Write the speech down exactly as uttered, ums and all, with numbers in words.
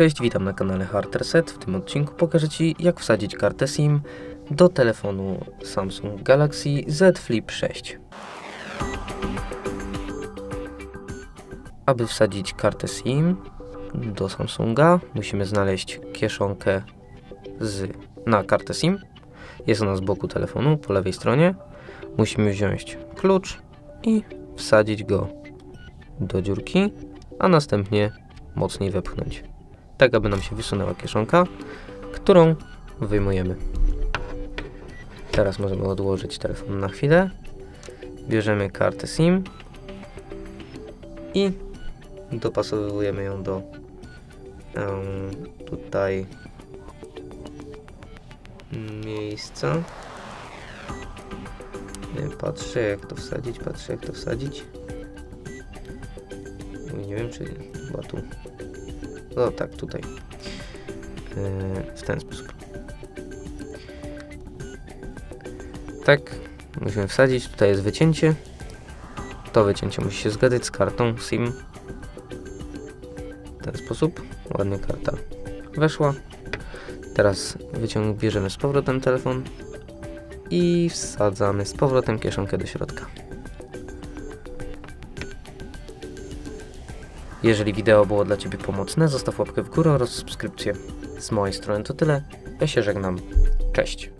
Cześć, witam na kanale Hard Reset. W tym odcinku pokażę Ci, jak wsadzić kartę SIM do telefonu Samsung Galaxy Z Flip sześć. Aby wsadzić kartę SIM do Samsunga, musimy znaleźć kieszonkę z, na kartę SIM. Jest ona z boku telefonu, po lewej stronie. Musimy wziąć klucz i wsadzić go do dziurki, a następnie mocniej wepchnąć, tak aby nam się wysunęła kieszonka, którą wyjmujemy. Teraz możemy odłożyć telefon na chwilę. Bierzemy kartę SIM i dopasowujemy ją do um, tutaj miejsca. Patrzę jak to wsadzić, patrzę jak to wsadzić. Nie wiem, czy chyba tu. No tak, tutaj. Yy, w ten sposób. Tak, musimy wsadzić. Tutaj jest wycięcie. To wycięcie musi się zgadzać z kartą SIM. W ten sposób. Ładnie karta weszła. Teraz wyciąg bierzemy z powrotem telefon i wsadzamy z powrotem kieszonkę do środka. Jeżeli wideo było dla Ciebie pomocne, zostaw łapkę w górę oraz subskrypcję. Z mojej strony to tyle. Ja się żegnam. Cześć!